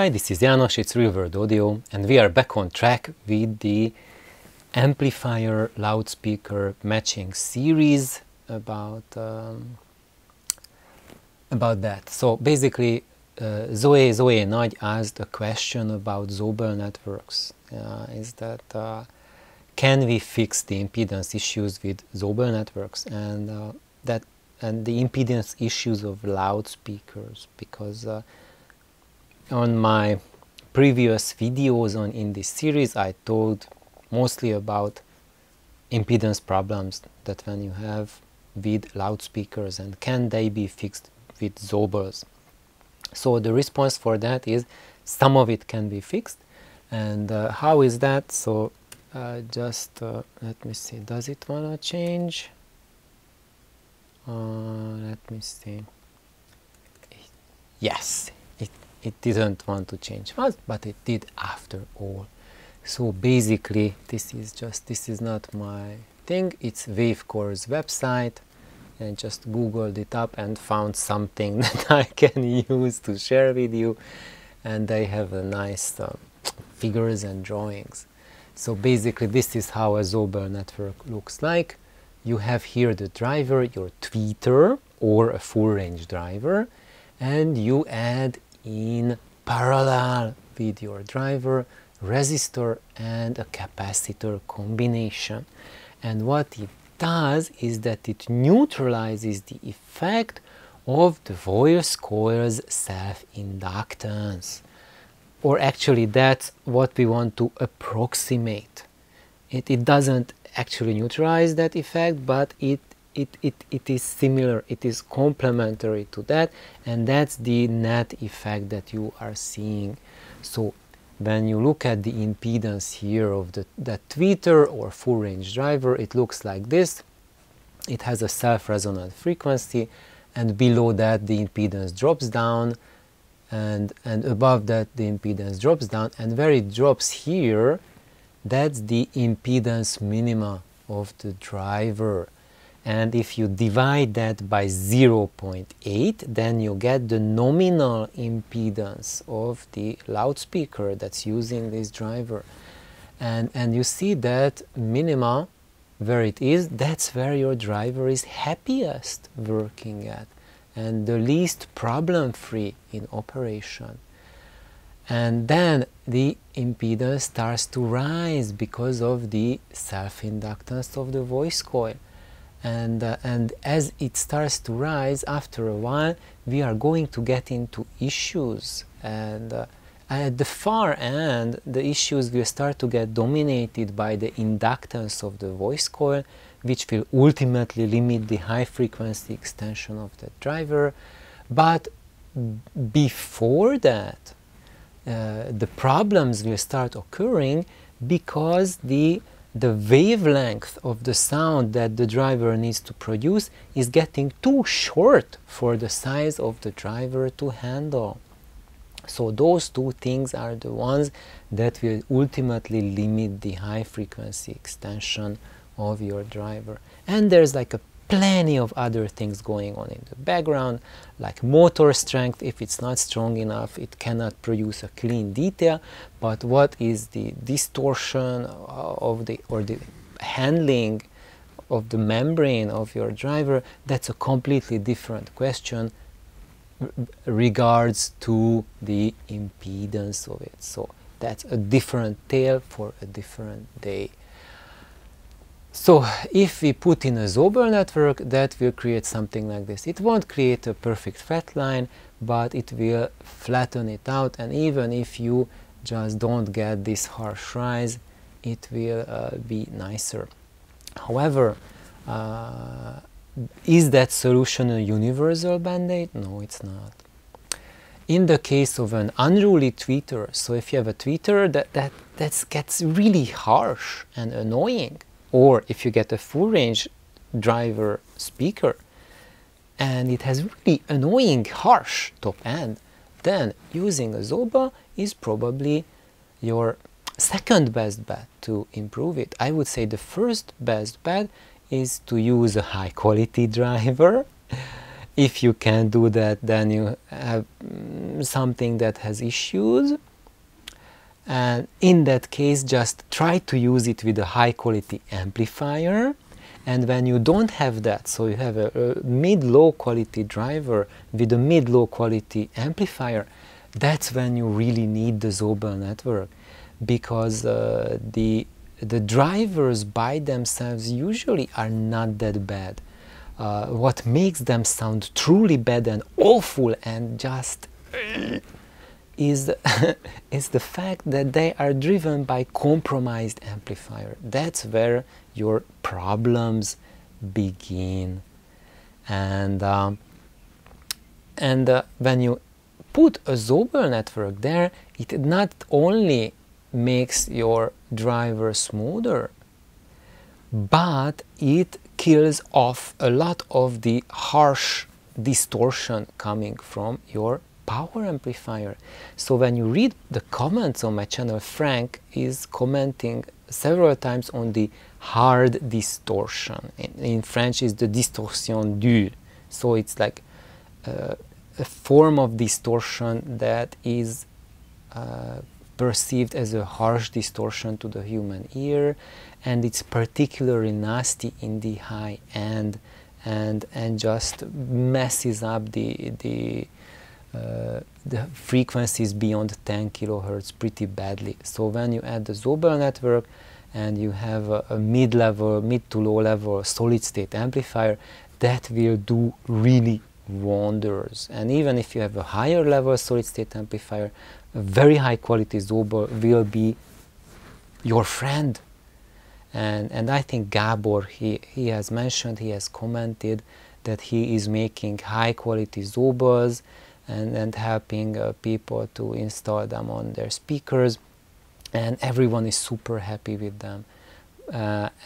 Hi, this is János, it's Real World Audio, and we are back on track with the amplifier loudspeaker matching series about that. So basically, Zoe Nagy asked a question about Zobel networks. Is that can we fix the impedance issues with Zobel networks and the impedance issues of loudspeakers? Because on my previous videos in this series, I told mostly about impedance problems that when you have with loudspeakers, and can they be fixed with Zobels. So the response for that is some of it can be fixed. And how is that? So let me see, does it wanna change? Let me see. Yes. It didn't want to change fast, but it did after all. So basically, this is not my thing. It's Wavecore's website, and just googled it up and found something that I can use to share with you. And they have a nice figures and drawings. So basically, this is how a Zobel network looks like. You have here the driver, your tweeter, or a full range driver, and you add in parallel with your driver resistor and a capacitor combination. And what it does is that it neutralizes the effect of the voice coil's self-inductance, or actually that's what we want to approximate. It doesn't actually neutralize that effect, but it is similar, it is complementary to that, and that's the net effect that you are seeing. So when you look at the impedance here of that tweeter or full range driver, it looks like this. It has a self-resonant frequency, and below that the impedance drops down, and above that the impedance drops down, and where it drops here, that's the impedance minima of the driver. And if you divide that by 0.8, then you get the nominal impedance of the loudspeaker that's using this driver. And you see that minima, where it is, that's where your driver is happiest working at, and the least problem-free in operation. And then the impedance starts to rise because of the self-inductance of the voice coil. And as it starts to rise, after a while, we are going to get into issues. And at the far end, the issues will start to get dominated by the inductance of the voice coil, which will ultimately limit the high-frequency extension of the driver. But before that, the problems will start occurring because the wavelength of the sound that the driver needs to produce is getting too short for the size of the driver to handle. So those two things are the ones that will ultimately limit the high frequency extension of your driver. And there's like a plenty of other things going on in the background, like motor strength. If it's not strong enough, it cannot produce a clean detail. But what is the distortion of the handling of the membrane of your driver? That's a completely different question regards to the impedance of it. So that's a different tale for a different day. So if we put in a Zobel network, that will create something like this. It won't create a perfect flat line, but it will flatten it out. And even if you just don't get this harsh rise, it will be nicer. However, is that solution a universal band-aid? No, it's not. In the case of an unruly tweeter, so if you have a tweeter that gets really harsh and annoying, or if you get a full range driver speaker and it has really annoying harsh top end, then using a Zobel is probably your second best bet to improve it. I would say the first best bet is to use a high quality driver If you can't do that, then you have something that has issues, and in that case just try to use it with a high quality amplifier. And when you don't have that, so you have a mid-low quality driver with a mid-low quality amplifier, that's when you really need the Zobel network, because the drivers by themselves usually are not that bad. What makes them sound truly bad and awful and just is the fact that they are driven by compromised amplifier. That's where your problems begin. And when you put a Zobel network there, it not only makes your driver smoother, but it kills off a lot of the harsh distortion coming from your power amplifier. So when you read the comments on my channel, Frank is commenting several times on the hard distortion. In French is the distortion dure. So it's like a form of distortion that is perceived as a harsh distortion to the human ear, and it's particularly nasty in the high end, and just messes up the frequencies beyond 10 kilohertz pretty badly. So when you add the Zobel network and you have a mid-level, mid to low level solid-state amplifier, that will do really wonders. And even if you have a higher level solid-state amplifier, a very high quality Zobel will be your friend. And I think Gabor, he has mentioned, he has commented that he is making high quality Zobels and helping people to install them on their speakers, and everyone is super happy with them. That's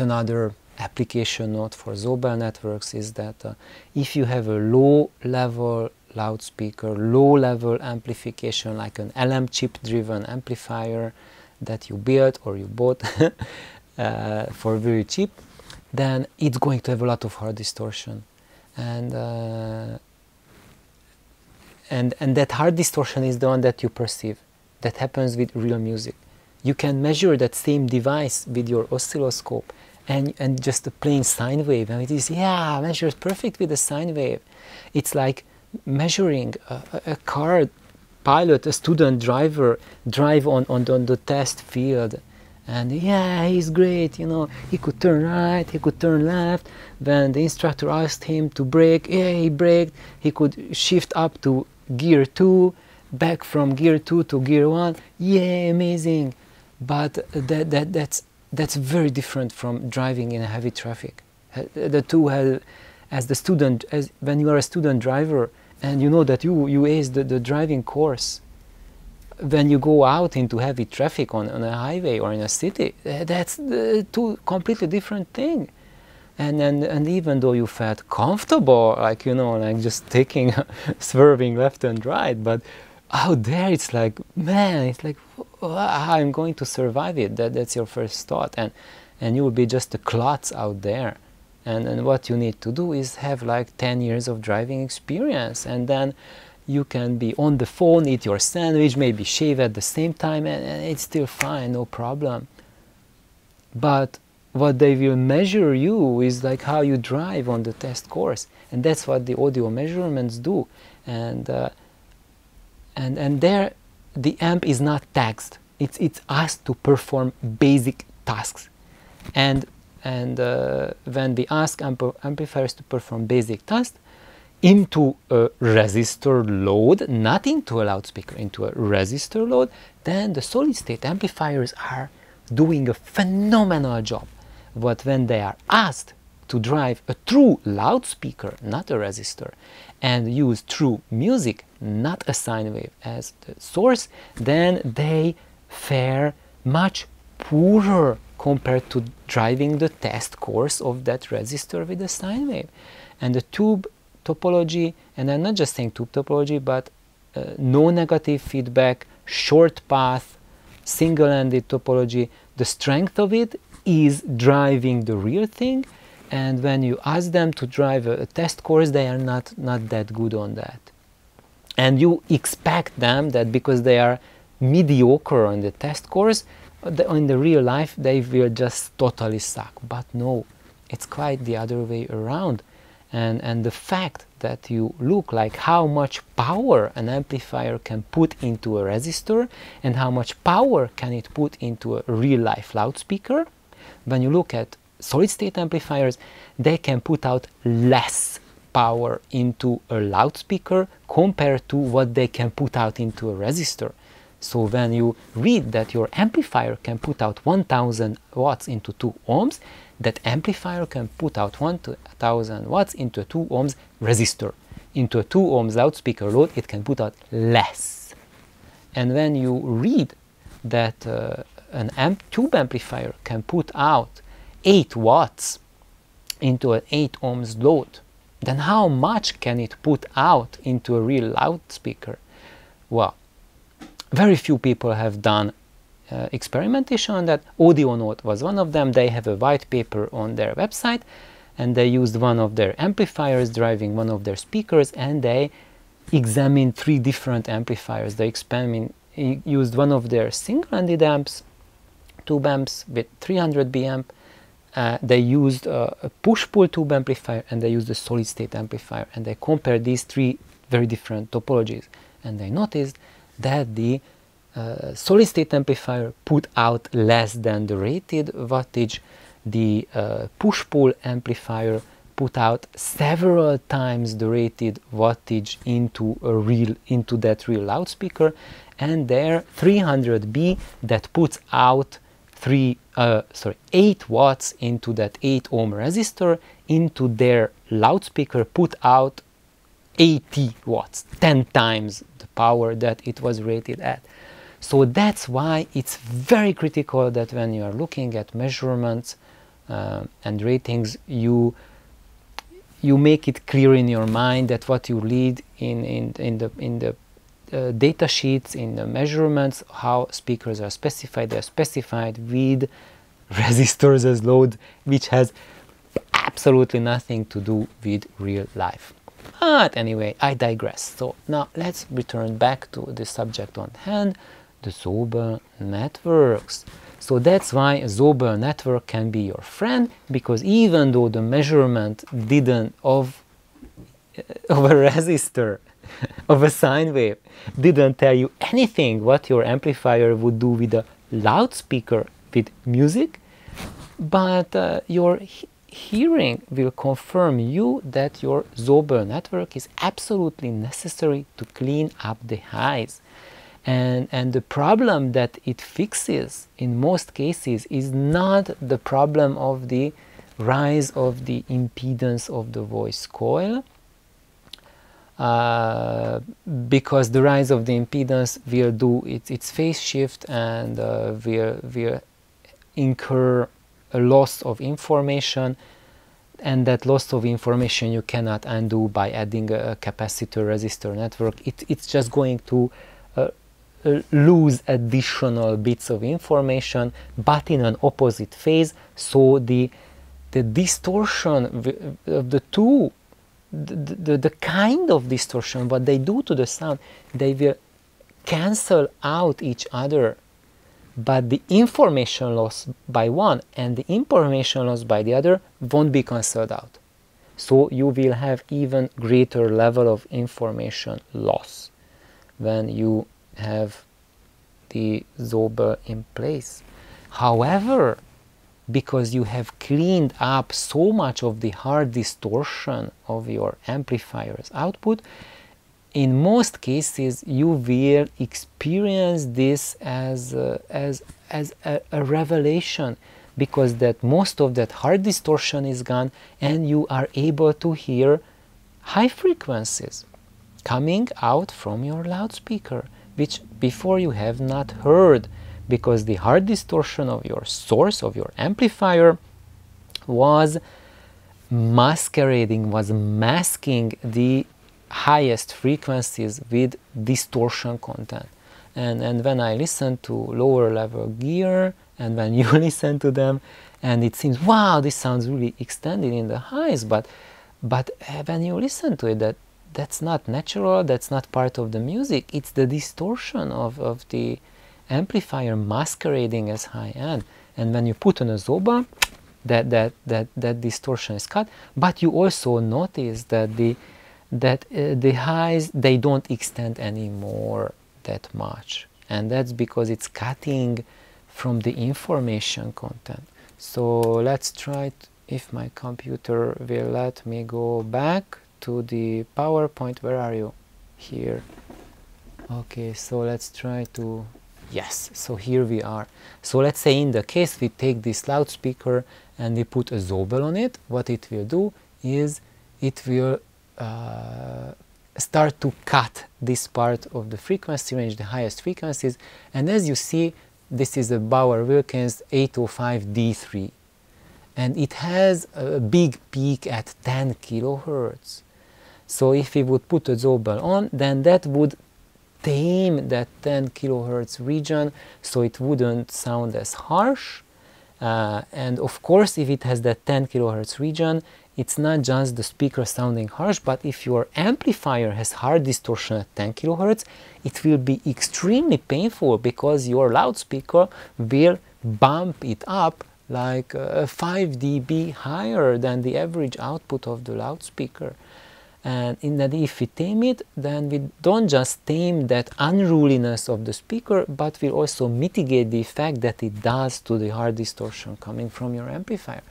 another application note for Zobel networks, is that if you have a low level loudspeaker, low level amplification like an LM chip driven amplifier that you built or you bought for very cheap, then it's going to have a lot of hard distortion, and that hard distortion is the one that you perceive. That happens with real music. You can measure that same device with your oscilloscope and just a plain sine wave, and it is, yeah, measures perfect with a sine wave. It's like measuring a car pilot, a student driver, drive on the test field, and yeah, he's great, you know, he could turn right, he could turn left. When the instructor asked him to brake, yeah, he braked. He could shift up to gear 2, back from gear 2 to gear 1, yeah, amazing. But that's very different from driving in heavy traffic. The two have, as when you are a student driver and you know that you ace the driving course, when you go out into heavy traffic on a highway or in a city, that's two completely different thing. And even though you felt comfortable, like, you know, like just taking swerving left and right, but out there it's like, man, it's like, I'm going to survive it. That's your first thought, and you will be just a klutz out there. And what you need to do is have like 10 years of driving experience, and then you can be on the phone, eat your sandwich, maybe shave at the same time, and it's still fine, no problem. But what they will measure you is like how you drive on the test course, and that's what the audio measurements do. And there the amp is not taxed, it's asked to perform basic tasks. And when we ask amplifiers to perform basic tasks into a resistor load, not into a loudspeaker, into a resistor load, then the solid-state amplifiers are doing a phenomenal job. But when they are asked to drive a true loudspeaker, not a resistor, and use true music, not a sine wave, as the source, then they fare much poorer compared to driving the test course of that resistor with a sine wave. And the tube topology, and I'm not just saying tube topology, but no negative feedback, short path, single-ended topology, the strength of it is driving the real thing, and when you ask them to drive a test course, they are not that good on that. And you expect them that because they are mediocre on the test course, in the real life they will just totally suck. But no, it's quite the other way around. And the fact that you look like how much power an amplifier can put into a resistor and how much power can it put into a real-life loudspeaker, when you look at solid-state amplifiers, they can put out less power into a loudspeaker compared to what they can put out into a resistor. So when you read that your amplifier can put out 1000 watts into 2 ohms, that amplifier can put out 1000 watts into a 2 ohms resistor. Into a 2 ohms loudspeaker load, it can put out less. And when you read that an tube amplifier can put out 8 watts into an 8 ohms load, then how much can it put out into a real loudspeaker? Well, very few people have done experimentation on that. Audio Note was one of them. They have a white paper on their website, and they used one of their amplifiers driving one of their speakers, and they examined 3 different amplifiers. They used one of their single-ended amps, tube amps with 300B amp. They used a push-pull tube amplifier, and they used a solid-state amplifier, and they compared these 3 very different topologies, and they noticed that the solid-state amplifier put out less than the rated wattage. The push-pull amplifier put out several times the rated wattage into that real loudspeaker, and their 300B that puts out 8 watts into that 8 ohm resistor into their loudspeaker put out 80 watts, 10 times the power that it was rated at. So that's why it's very critical that when you are looking at measurements and ratings, you make it clear in your mind that what you read in the data sheets, in the measurements, how speakers are specified. They are specified with resistors as load, which has absolutely nothing to do with real life. But anyway, I digress. So now let's return back to the subject on hand. The Zobel networks. So that's why a Zobel network can be your friend, because even though the measurement of a resistor, of a sine wave, didn't tell you anything what your amplifier would do with a loudspeaker with music, but your hearing will confirm you that your Zobel network is absolutely necessary to clean up the highs. And the problem that it fixes in most cases is not the problem of the rise of the impedance of the voice coil, because the rise of the impedance will do its phase shift and will incur a loss of information, and that loss of information you cannot undo by adding a capacitor resistor network. It's just going to lose additional bits of information, but in an opposite phase, so the distortion of the two, the kind of distortion, what they do to the sound, they will cancel out each other, but the information loss by one and the information loss by the other won't be cancelled out. So you will have even greater level of information loss when you have the Zobel in place. However, because you have cleaned up so much of the hard distortion of your amplifier's output, in most cases you will experience this as a revelation, because that most of that hard distortion is gone and you are able to hear high frequencies coming out from your loudspeaker, which before you have not heard, because the hard distortion of your source, of your amplifier, was masquerading, was masking the highest frequencies with distortion content. and when I listen to lower level gear, and when you listen to them, and it seems, wow, this sounds really extended in the highs, but when you listen to it, that's not natural, that's not part of the music, it's the distortion of the amplifier masquerading as high end. And when you put on a Zobel, that distortion is cut, but you also notice that the highs, they don't extend anymore that much, and that's because it's cutting from the information content. So let's try if my computer will let me go back to the PowerPoint. Where are you? Here. Okay, so let's try to, yes, so here we are. So let's say in the case we take this loudspeaker and we put a Zobel on it, what it will do is it will start to cut this part of the frequency range, the highest frequencies, and as you see, this is a Bauer Wilkins 805D3, and it has a big peak at 10 kilohertz. So if we would put a Zobel on, then that would tame that 10 kilohertz region, so it wouldn't sound as harsh. And of course, if it has that 10 kilohertz region, it's not just the speaker sounding harsh, but if your amplifier has hard distortion at 10 kilohertz, it will be extremely painful because your loudspeaker will bump it up like 5 dB higher than the average output of the loudspeaker. And in that, if we tame it, then we don't just tame that unruliness of the speaker, but we also mitigate the effect that it does to the hard distortion coming from your amplifier.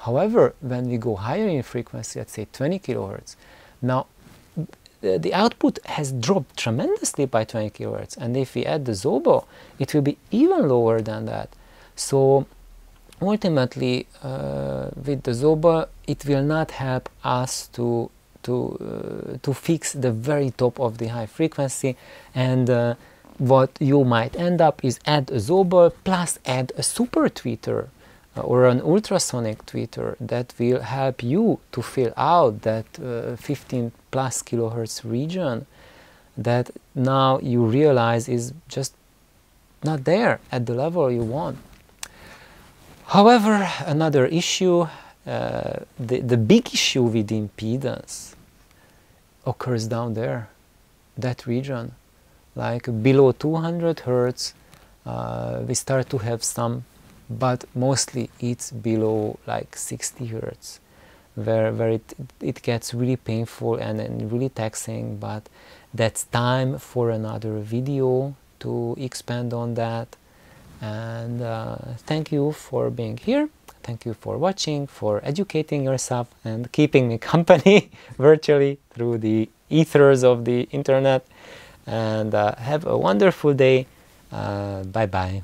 However, when we go higher in frequency, let's say 20 kilohertz, now the output has dropped tremendously by 20 kilohertz, and if we add the Zobel, it will be even lower than that. So ultimately, with the Zobel, it will not help us to fix the very top of the high frequency, and what you might end up is add a Zobel plus add a super tweeter or an ultrasonic tweeter that will help you to fill out that 15 plus kilohertz region that now you realize is just not there at the level you want. However, another issue, the big issue with impedance occurs down there, that region, like below 200 hertz, we start to have some, but mostly it's below like 60 hertz where it gets really painful and really taxing, but that's time for another video to expand on that. And thank you for being here, thank you for watching, for educating yourself and keeping me company virtually through the ethers of the internet, and have a wonderful day. Bye bye.